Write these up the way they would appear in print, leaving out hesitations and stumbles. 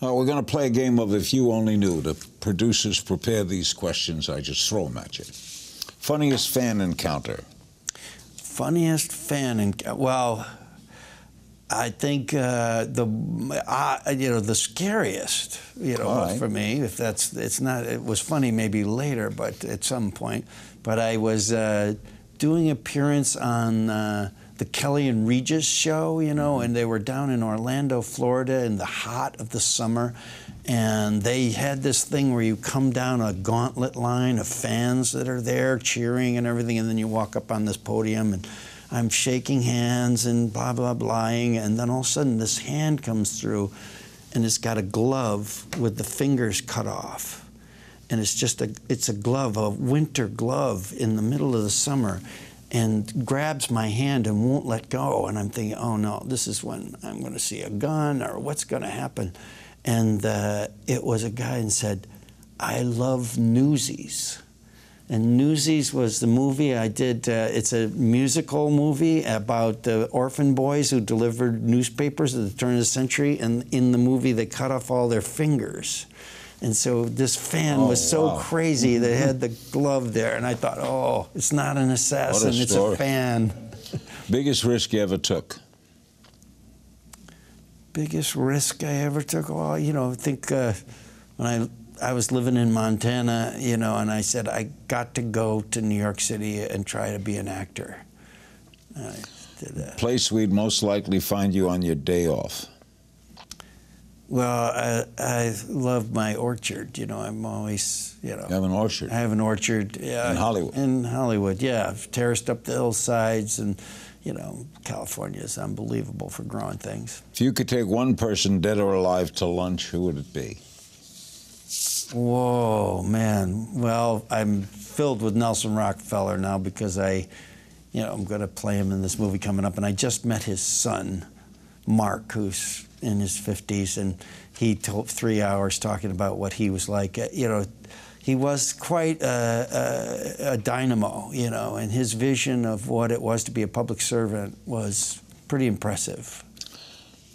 We're going to play a game of If You Only Knew. The producers prepare these questions. I just throw them at you. Funniest fan encounter. Funniest fan encounter. Well, I think the scariest, for me. If that's, it's not. It was funny maybe later, but at some point. But I was doing appearance on. The Kelly and Regis show, and they were down in Orlando, Florida in the hot of the summer, and they had this thing where you come down a gauntlet line of fans that are there cheering and everything, and then you walk up on this podium, and I'm shaking hands and blah, blah, blahing, and then all of a sudden this hand comes through, and it's got a glove with the fingers cut off. And it's just a glove, a winter glove in the middle of the summer, and grabs my hand and won't let go. And I'm thinking, oh no, this is when I'm going to see a gun or what's going to happen. And it was a guy and said, I love Newsies. And Newsies was the movie I did. It's a musical movie about the orphan boys who delivered newspapers at the turn of the century. And in the movie, they cut off all their fingers. And so this fan was so crazy that had the glove there, and I thought, oh, it's not an assassin, it's a fan. Biggest risk you ever took? Biggest risk I ever took? Well, I think when I was living in Montana, and I said I got to go to New York City and try to be an actor. I did that. Place we'd most likely find you on your day off? Well, I love my orchard. I'm always, You have an orchard. I have an orchard. Yeah, in Hollywood. In Hollywood, yeah. I've terraced up the hillsides, and, California is unbelievable for growing things. If you could take one person, dead or alive, to lunch, who would it be? Whoa, man. Well, I'm filled with Nelson Rockefeller now because I'm going to play him in this movie coming up, and I just met his son, Mark, who's in his 50s, and he told 3 hours talking about what he was like. He was quite a dynamo, and his vision of what it was to be a public servant was pretty impressive.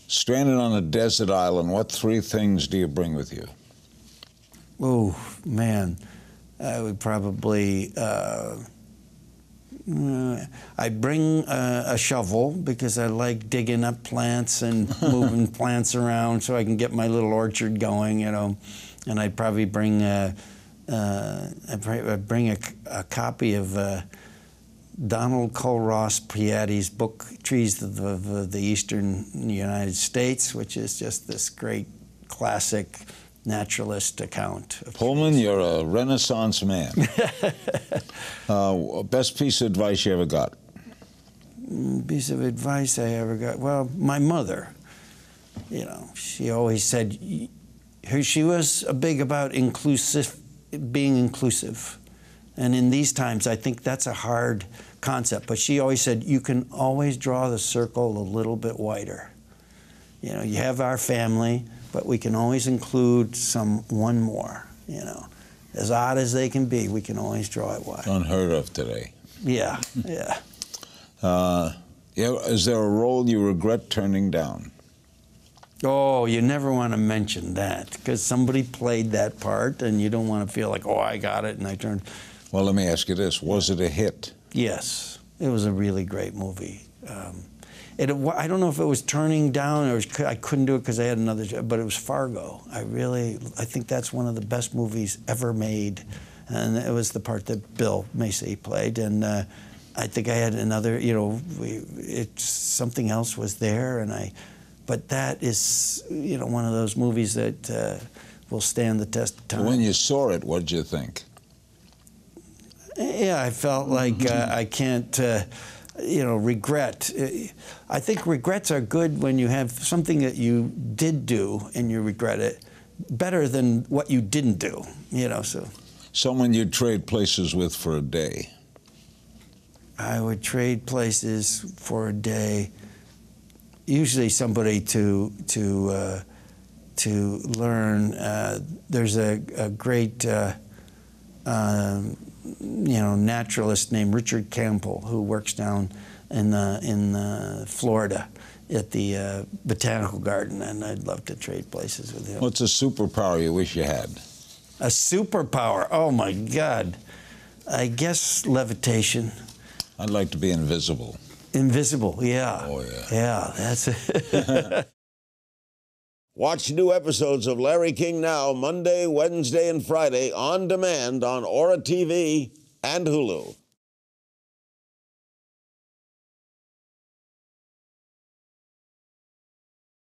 Stranded on a desert island, what three things do you bring with you? Oh, man, I would probably... I bring a shovel because I like digging up plants and moving plants around so I can get my little orchard going, And I'd probably bring a copy of Donald Culross Peattie's book Trees of the Eastern United States, which is just this great classic naturalist account. Pullman, you're a Renaissance man. Best piece of advice you ever got? Piece of advice I ever got? Well, my mother, she always said, she was big about being inclusive. And in these times, I think that's a hard concept. But she always said, you can always draw the circle a little bit wider. You have our family, but we can always include one more, As odd as they can be, we can always draw it wide. Unheard of today. Yeah, yeah. Is there a role you regret turning down? Oh, you never want to mention that, because somebody played that part, and you don't want to feel like, oh, I got it, and I turned... Well, let me ask you this. Was it a hit? Yes. It was a really great movie. I don't know if it was turning down or I couldn't do it because I had another job, but it was Fargo. I think that's one of the best movies ever made. And it was the part that Bill Macy played. And I think I had another, something else was there. But that is, one of those movies that will stand the test of time. When you saw it, what did you think? Yeah, I felt like I can't... regret. I think regrets are good when you have something that you did do and you regret it, better than what you didn't do, so. Someone you'd trade places with for a day. I would trade places for a day, usually somebody to learn. There's a great, naturalist named Richard Campbell who works down in Florida, at the Botanical Garden, and I'd love to trade places with him. What's a superpower you wish you had? A superpower? Oh, my God. I guess levitation. I'd like to be invisible. Invisible, yeah. Oh, yeah. Yeah, that's it. Watch new episodes of Larry King Now Monday, Wednesday, and Friday on demand on Ora TV and Hulu.